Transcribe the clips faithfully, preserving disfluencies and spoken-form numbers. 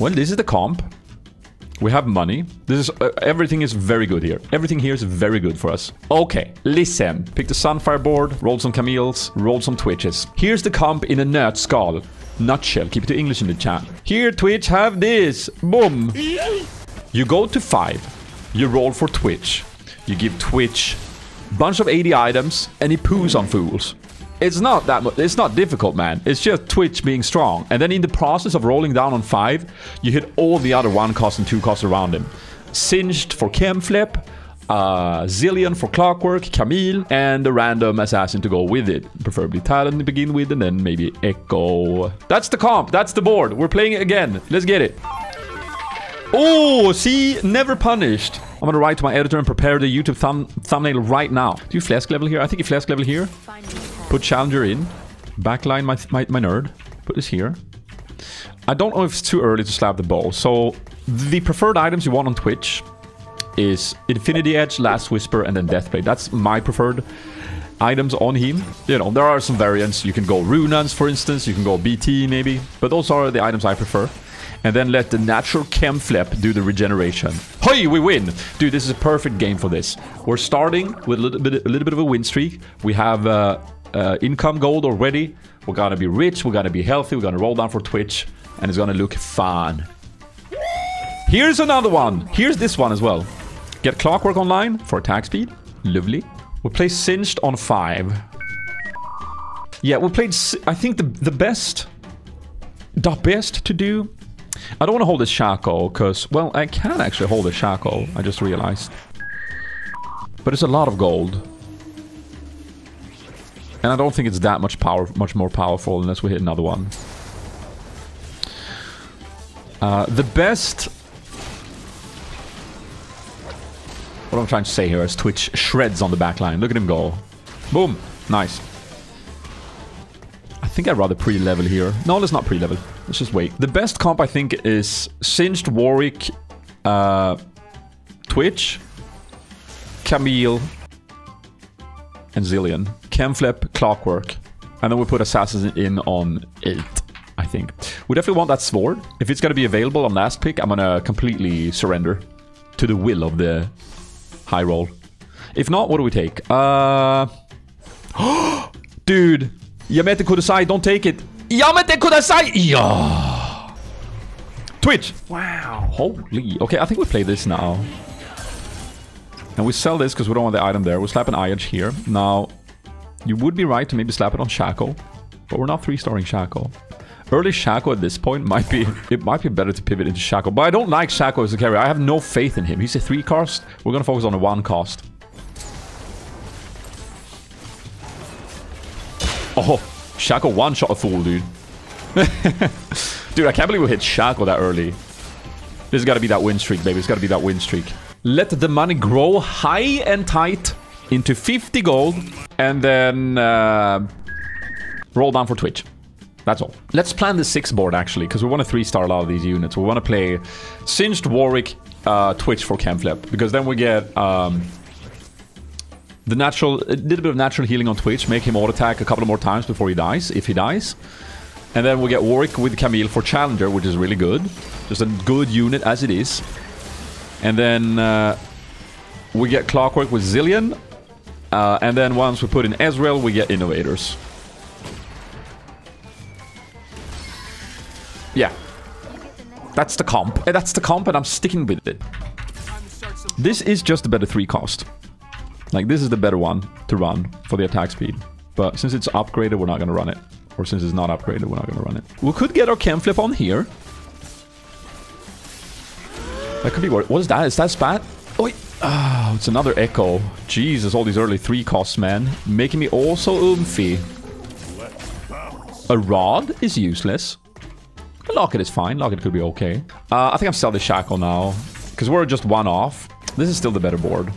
Well, this is the comp. We have money. This is uh, everything is very good here. Everything here is very good for us. Okay, listen. Pick the Sunfire board, roll some Camilles, roll some Twitches. Here's the comp in a nutshell. Nutshell. Keep it to English in the chat. Here, Twitch, have this. Boom. You go to five. You roll for Twitch. You give Twitch bunch of eighty items, and he poos on fools. It's not that much. It's not difficult, man. It's just Twitch being strong. And then in the process of rolling down on five, you hit all the other one cost and two costs around him. Singed for Chem Flip, uh, Zilean for Clockwork, Camille, and a random assassin to go with it. Preferably Talon to begin with, and then maybe Echo. That's the comp. That's the board. We're playing it again. Let's get it. Oh, see? Never punished. I'm gonna write to my editor and prepare the YouTube thumb thumbnail right now. Do you flask level here? I think you flask level here. Put Challenger in. Backline my, my, my nerd. Put this here. I don't know if it's too early to slap the bow. So the preferred items you want on Twitch is Infinity Edge, Last Whisper, and then Deathblade. That's my preferred items on him. You know, there are some variants. You can go Runaan's, for instance. You can go B T, maybe. But those are the items I prefer. And then let the natural Chem Flip do the regeneration. Hey, we win! Dude, this is a perfect game for this. We're starting with a little bit, a little bit of a win streak. We have uh, uh, income gold already. We're gonna be rich, we're gonna be healthy, we're gonna roll down for Twitch. And it's gonna look fun. Here's another one! Here's this one as well. Get Clockwork online for attack speed. Lovely. We'll play Singed on five. Yeah, we played... I think the, the best... The best to do... I don't want to hold a Shaco, because, well, I can actually hold a Shaco, I just realized. But it's a lot of gold. And I don't think it's that much power, much more powerful unless we hit another one. Uh, the best... What I'm trying to say here is Twitch shreds on the backline. Look at him go. Boom. Nice. I think I'd rather pre-level here. No, let's not pre-level. Let's just wait. The best comp, I think, is Singed, Warwick, uh, Twitch, Camille, and Zilean. Chemflip, Clockwork. And then we put Assassin in on eight, I think. We definitely want that sword. If it's going to be available on last pick, I'm going to completely surrender to the will of the high roll. If not, what do we take? Uh... Dude! Yamete Kudasai, don't take it! Yamete Kudasai! Yeah. Twitch! Wow. Holy. Okay, I think we play this now. And we sell this because we don't want the item there. We'll slap an Ionic here. Now, you would be right to maybe slap it on Shaco. But we're not three-starring Shaco. Early Shaco at this point might be... It might be better to pivot into Shaco. But I don't like Shaco as a carry. I have no faith in him. He's a three cost. We're going to focus on a one cost. Oh. Shaco one-shot a fool, dude. Dude, I can't believe we hit Shaco that early. This has got to be that win streak, baby. It's got to be that win streak. Let the money grow high and tight into fifty gold. And then... Uh, roll down for Twitch. That's all. Let's plan the six board, actually. Because we want to three-star a lot of these units. We want to play Singed, Warwick, uh, Twitch for Camflip. Because then we get... Um, The natural, a little bit of natural healing on Twitch. Make him auto-attack a couple more times before he dies, if he dies. And then we'll get Warwick with Camille for Challenger, which is really good. Just a good unit as it is. And then uh, we get Clockwork with Zilean. Uh, and then once we put in Ezreal, we get Innovators. Yeah. That's the comp. That's the comp, and I'm sticking with it. This is just a better three cost. Like, this is the better one to run for the attack speed. But since it's upgraded, we're not going to run it. Or since it's not upgraded, we're not going to run it. We could get our Chem Flip on here. That could be worth. What is that? Is that Spat? Oh, wait. Oh, it's another Echo. Jesus, all these early three costs, man. Making me also oomphy. A Rod is useless. A Locket is fine. Locket could be okay. Uh, I think I'm selling the Shackle now. Because we're just one off. This is still the better board.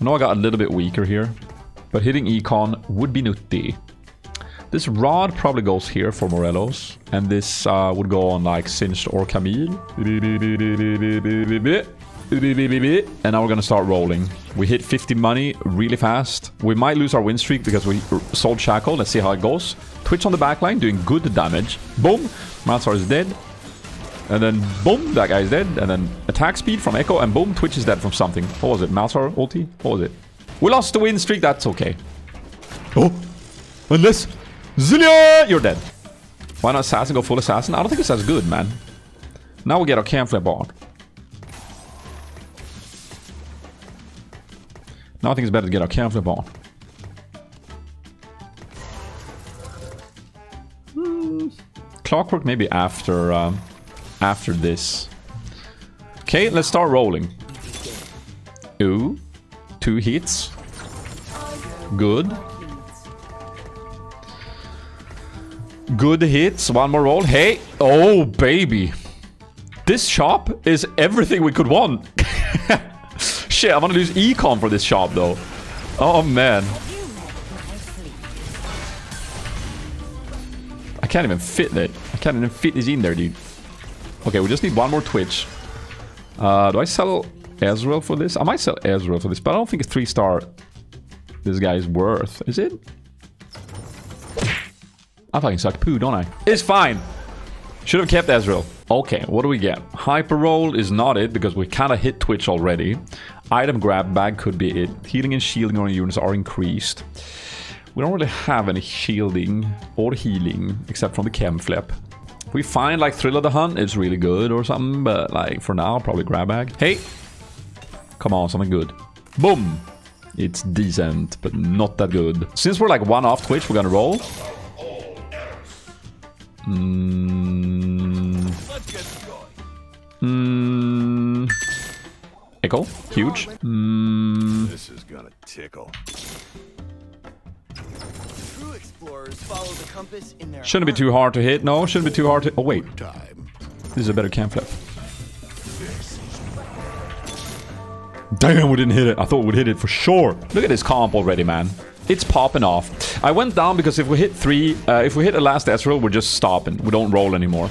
I know I got a little bit weaker here, but hitting Econ would be nutty. This Rod probably goes here for Morellos, and this uh, would go on like Singed or Camille. And now we're gonna start rolling. We hit fifty money really fast. We might lose our win streak because we sold Shaco. Let's see how it goes. Twitch on the backline doing good damage. Boom! Malzar is dead. And then boom, that guy's dead. And then attack speed from Echo, and boom, Twitch is dead from something. What was it? Malzar ulti? What was it? We lost the win streak, that's okay. Oh! Unless Zilean, you're dead. Why not assassin? Go full assassin? I don't think it's as good, man. Now we get our cam flip on. Now I think it's better to get our cam flip on. Hmm. Clockwork maybe after um, after this. Okay, let's start rolling. Ooh. Two hits. Good. Good hits. One more roll. Hey. Oh, baby. This shop is everything we could want. Shit, I want to lose econ for this shop, though. Oh, man. I can't even fit it. I can't even fit this in there, dude. Okay, we just need one more Twitch. Uh, do I sell Ezreal for this? I might sell Ezreal for this, but I don't think a three star this guy is worth. Is it? I fucking suck poo, don't I? It's fine. Should have kept Ezreal. Okay, what do we get? Hyper roll is not it, because we kind of hit Twitch already. Item grab bag could be it. Healing and shielding on units are increased. We don't really have any shielding or healing, except from the chem flip. If we find, like, Thrill of the Hunt, it's really good or something, but, like, for now, probably grab bag. Hey! Come on, something good. Boom! It's decent, but not that good. Since we're like one off Twitch, we're gonna roll. Mm. Mm. Echo, huge. Mm. This is gonna tickle. True explorers follow the compass in their shouldn't be too hard to hit. No, shouldn't be too hard to. Oh wait, this is a better cam flip. Damn, we didn't hit it. I thought we'd hit it for sure. Look at this comp already, man. It's popping off. I went down because if we hit three, uh, if we hit a last Ezreal, we're just stopping. We don't roll anymore.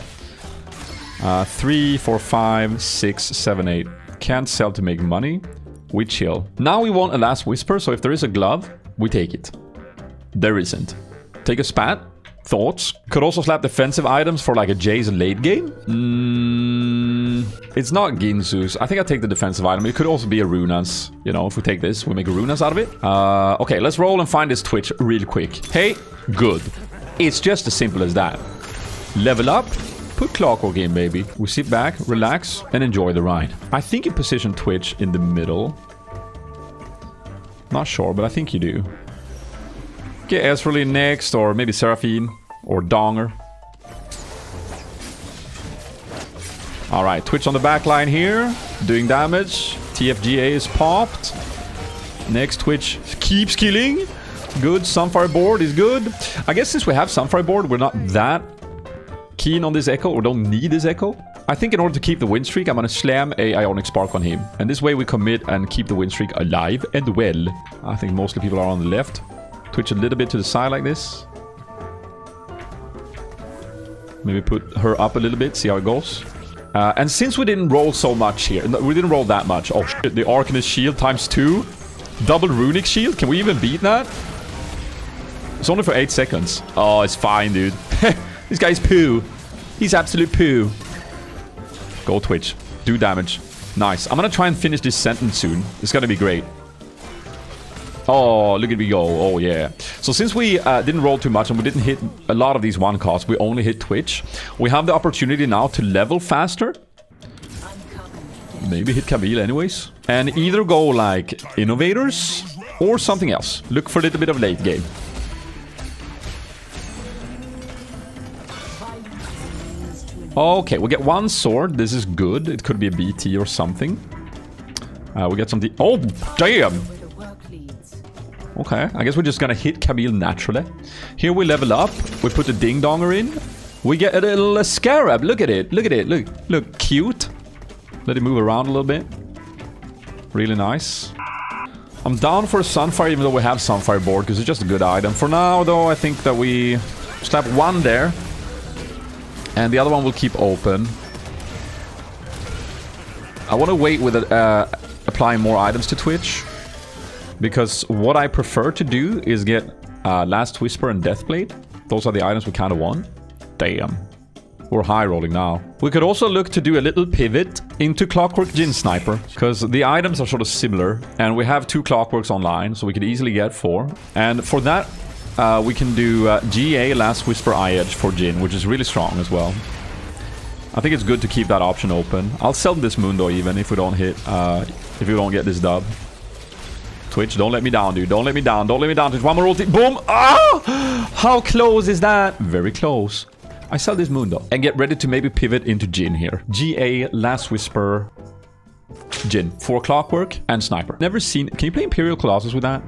Uh, three, four, five, six, seven, eight. Can't sell to make money. We chill. Now we want a last whisper, so if there is a glove, we take it. There isn't. Take a spat. Thoughts. Could also slap defensive items for like a Jayce late game. Mm, it's not Ginsu's. I think I take the defensive item. It could also be a Runaan's. You know, if we take this, we make a Runaan's out of it. Uh, okay, let's roll and find this Twitch real quick. Hey, good. It's just as simple as that. Level up. Put Clockwork in, baby. We sit back, relax, and enjoy the ride. I think you position Twitch in the middle. Not sure, but I think you do. Get Ezreal next, or maybe Seraphine, or Donger. Alright, Twitch on the back line here, doing damage. T F G A is popped. Next Twitch keeps killing. Good, Sunfire board is good. I guess since we have Sunfire board, we're not that keen on this Echo, or don't need this Echo. I think in order to keep the win streak, I'm gonna slam a Ionic Spark on him. And this way we commit and keep the win streak alive and well. I think mostly people are on the left. Twitch a little bit to the side like this. Maybe put her up a little bit, see how it goes. Uh, and since we didn't roll so much here, no, we didn't roll that much. Oh shit, the Arcanist shield times two. Double Runic Shield, can we even beat that? It's only for eight seconds. Oh, it's fine, dude. This guy's poo. He's absolute poo. Go Twitch, do damage. Nice, I'm gonna try and finish this sentence soon. It's gonna be great. Oh, look at me go. Oh, yeah. So since we uh, didn't roll too much and we didn't hit a lot of these one costs, we only hit Twitch. We have the opportunity now to level faster. Maybe hit Camille anyways. And either go like Innovators or something else. Look for a little bit of late game. Okay, we get one sword. This is good. It could be a B T or something. Uh, we get something. Oh, damn! Okay, I guess we're just gonna hit Camille naturally. Here we level up. We put the Ding Donger in. We get a little uh, Scarab. Look at it. Look at it. Look. Look. Cute. Let it move around a little bit. Really nice. I'm down for Sunfire, even though we have Sunfire board, because it's just a good item. For now, though, I think that we slap one there. And the other one will keep open. I want to wait with uh, applying more items to Twitch. Because what I prefer to do is get uh, Last Whisper and Deathblade. Those are the items we kind of want. Damn. We're high rolling now. We could also look to do a little pivot into Clockwork Jin Sniper, because the items are sort of similar, and we have two Clockworks online, so we could easily get four. And for that, uh, we can do uh, G A, Last Whisper, Eye Edge for Jin, which is really strong as well. I think it's good to keep that option open. I'll sell this Mundo even if we don't hit, uh, if we don't get this dub. Twitch, don't let me down, dude. Don't let me down. Don't let me down. Twitch, one more ulti. Boom. Ah! How close is that? Very close. I sell this Mundo and get ready to maybe pivot into Jin here. G A, Last Whisper, Jin. Four Clockwork and Sniper. Never seen... Can you play Imperial Colossus with that?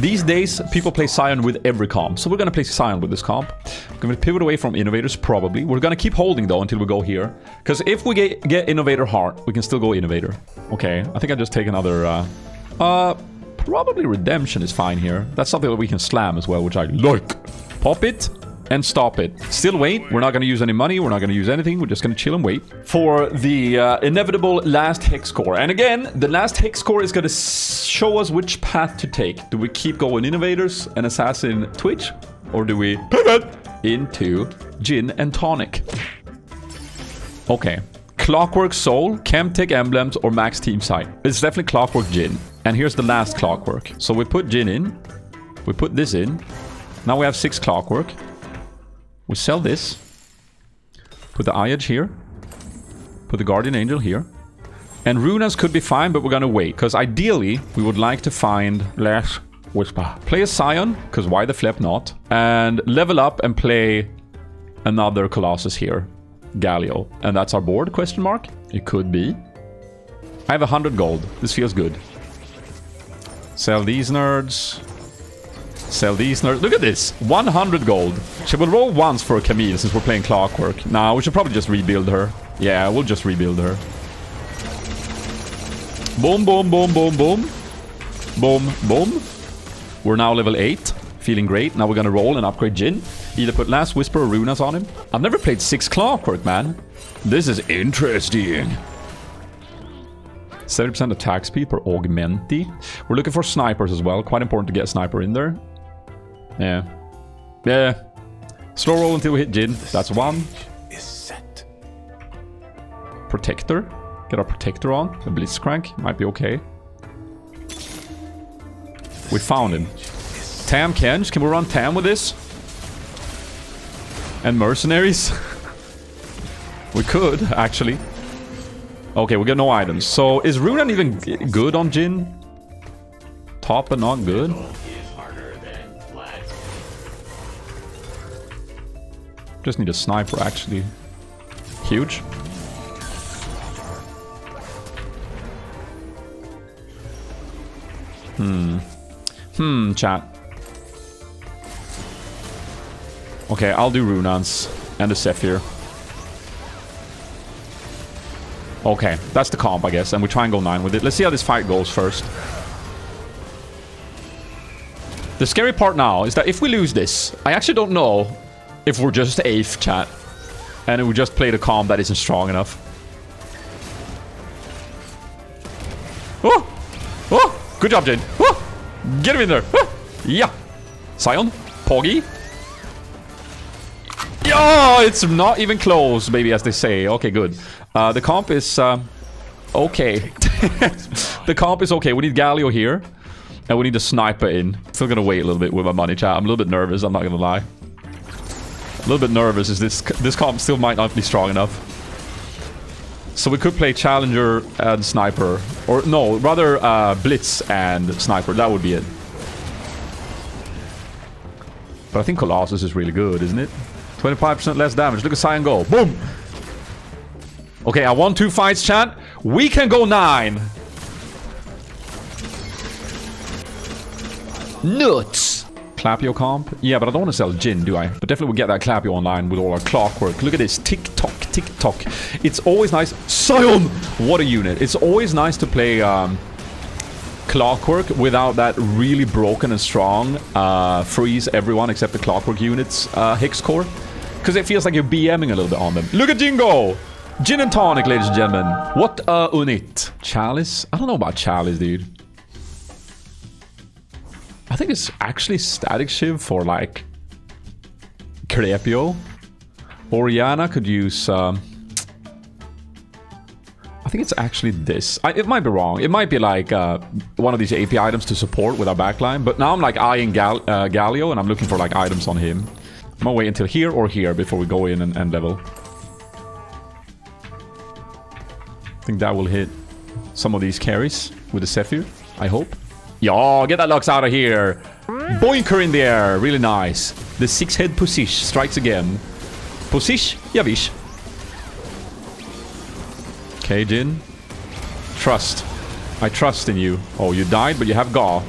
These days, people play Sion with every comp. So we're going to play Sion with this comp. We're going to pivot away from Innovators, probably. We're going to keep holding, though, until we go here. Because if we get, get Innovator Heart, we can still go Innovator. Okay, I think I'll just take another... Uh, uh, probably Redemption is fine here. That's something that we can slam as well, which I like. Pop it. And stop it. Still wait. We're not going to use any money. We're not going to use anything. We're just going to chill and wait for the uh, inevitable last hex core. And again, the last hex core is going to show us which path to take. Do we keep going Innovators and Assassin Twitch? Or do we pivot into Gin and Tonic? Okay. Clockwork Soul, Chemtech Emblems, or Max Team Sight. It's definitely Clockwork Gin. And here's the last Clockwork. So we put Gin in. We put this in. Now we have six Clockwork. We sell this, put the Eye Edge here, put the Guardian Angel here, and Runaan's could be fine, but we're gonna wait, because ideally, we would like to find Last Whisper. Play a Sion, because why the flip not, and level up and play another Colossus here, Galio. And that's our board, question mark? It could be. I have one hundred gold, this feels good. Sell these nerds. Sell these nerds. Look at this. one hundred gold. She will roll once for Camille since we're playing Clockwork. Nah, we should probably just rebuild her. Yeah, we'll just rebuild her. Boom, boom, boom, boom, boom. Boom, boom. We're now level eight. Feeling great. Now we're going to roll and upgrade Jin. Either put Last Whisper or Runaan's on him. I've never played six Clockwork, man. This is interesting. seventy percent attack speed per Augmenti. We're looking for Snipers as well. Quite important to get a Sniper in there. Yeah. Yeah. Slow roll until we hit Jin. That's one. Is set. Protector. Get our Protector on. A Blitzcrank. Might be okay. We found him. Tam Kench. Can we run Tam with this? And Mercenaries? We could, actually. Okay, we got no items. So, is Runan even good on Jin? Top but not good? Just need a Sniper, actually. Huge. Hmm. Hmm, chat. Okay, I'll do Runaan's and the Zephyr. Okay, that's the comp, I guess. And we try and go nine with it. Let's see how this fight goes first. The scary part now is that if we lose this, I actually don't know... if we're just eighth, chat. And we just played a comp that isn't strong enough. Oh! Oh! Good job, Jin. Oh! Get him in there. Oh! Yeah. Sion. Poggy. Oh, it's not even close, baby, as they say. Okay, good. Uh, the comp is... Uh, okay. The comp is okay. We need Galio here. And we need a Sniper in. Still gonna wait a little bit with my money, chat. I'm a little bit nervous, I'm not gonna lie. A little bit nervous is this this comp still might not be strong enough. So we could play Challenger and Sniper. Or no, rather uh, Blitz and Sniper. That would be it. But I think Colossus is really good, isn't it? twenty-five percent less damage. Look at Sion go. Boom! Okay, I won two fights, chat. We can go nine! Nuts! Clapio comp? Yeah, but I don't want to sell Jin, do I? But definitely we'll get that Clapio online with all our Clockwork. Look at this. Tick-tock, tick-tock. It's always nice. Sion! What a unit. It's always nice to play um, Clockwork without that really broken and strong uh, freeze everyone except the Clockwork units uh, Hex Core. Because it feels like you're BMing a little bit on them. Look at Jin go! Gin and Tonic, ladies and gentlemen. What a unit. Chalice? I don't know about Chalice, dude. I think it's actually Static Shiv for, like, Crepio. Orianna could use... Uh, I think it's actually this. I, it might be wrong. It might be like uh, one of these A P items to support with our backline. But now I'm like eyeing Gal uh, Galio and I'm looking for like items on him. I'm gonna wait until here or here before we go in and, and level. I think that will hit some of these carries with the Zephyr, I hope. Yo, get that Lux out of here. Boinker in the air. Really nice. The six-head Posish strikes again. Posish, Yavish. Okay, Jin. Trust. I trust in you. Oh, you died, but you have Gaw.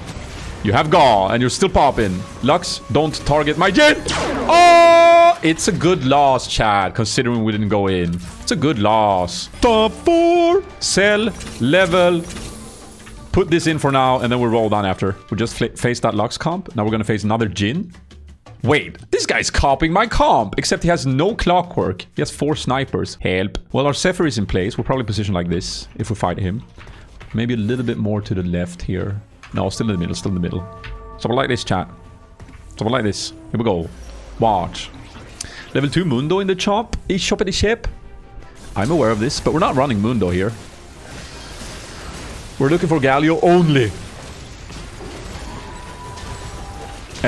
You have Gaw, and you're still popping. Lux, don't target my Jin! Oh! It's a good loss, Chad, considering we didn't go in. It's a good loss. Top four! Sell. Level. Put this in for now, and then we'll roll down after. We just face that Lux comp. Now we're gonna face another Jin. Wait, this guy's copying my comp, except he has no Clockwork. He has four snipers. Help. Well, our Zephyr is in place. We'll probably position like this if we fight him. Maybe a little bit more to the left here. No, still in the middle, still in the middle. Something like this, chat. Something like this. Here we go. Watch. Level two Mundo in the chop. He's chopping the ship. I'm aware of this, but we're not running Mundo here. We're looking for Galio only.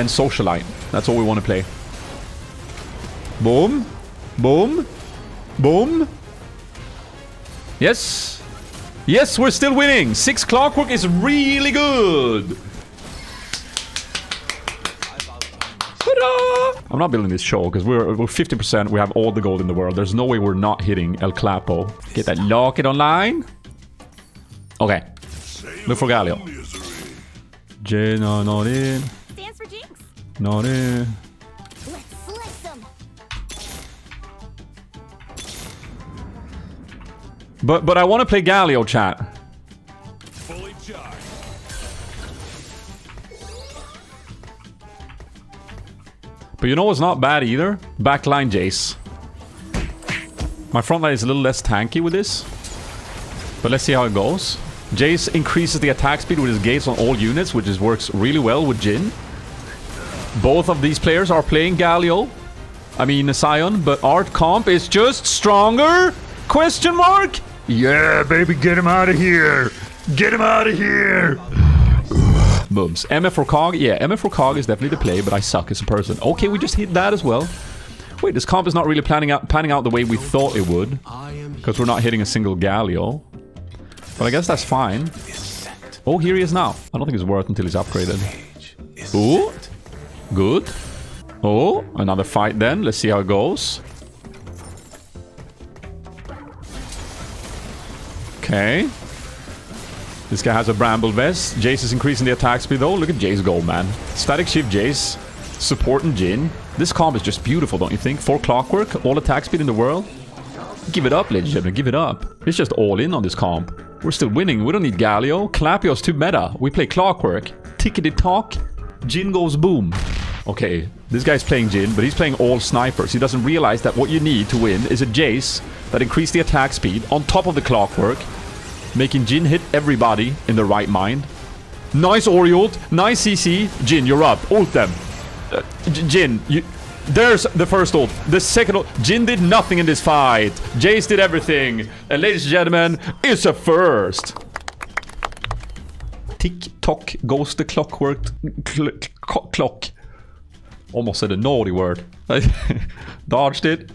And Socialite. That's all we want to play. Boom. Boom. Boom. Yes. Yes, we're still winning. Six Clockwork is really good. I'm not building this show because we're fifty percent. We have all the gold in the world. There's no way we're not hitting El Clapo. Get that locket online. Okay. Look for Galio. J no not in. Stands for Jinx. Not in. But but I want to play Galio, chat. Fully charged. But you know what's not bad either? Backline Jayce. My frontline is a little less tanky with this. But let's see how it goes. Jayce increases the attack speed with his gates on all units, which is, works really well with Jin. Both of these players are playing Galio. I mean Sion, but our comp is just stronger? Question mark? Yeah, baby, get him out of here! Get him out of here! Booms. M F for Cog? Yeah, M F for Cog is definitely the play, but I suck as a person. Okay, we just hit that as well. Wait, this comp is not really planning out, panning out the way we thought it would. Because we're not hitting a single Galio. But I guess that's fine. Oh, here he is now. I don't think it's worth until he's upgraded. Ooh. Good. Oh, another fight then. Let's see how it goes. Okay. This guy has a bramble vest. Jayce is increasing the attack speed though. Look at Jayce go, man. Static shift Jayce. Supporting Jin. This comp is just beautiful, don't you think? Four Clockwork, all attack speed in the world. Give it up, ladies and gentlemen. Give it up. It's just all in on this comp. We're still winning. We don't need Galio. Clapio's too meta. We play Clockwork. Tickety talk. Jin goes boom. Okay, this guy's playing Jin, but he's playing all snipers. He doesn't realize that what you need to win is a Jayce that increases the attack speed on top of the Clockwork, making Jin hit everybody in their right mind. Nice Ori ult. Nice C C. Jin, you're up. Ult them. Uh, Jin, you... There's the first ult. The second ult. Jin did nothing in this fight. Jayce did everything. And ladies and gentlemen, it's a first. Tick-tock goes the Clockwork... Cl cl clock. Almost said a naughty word. I dodged it.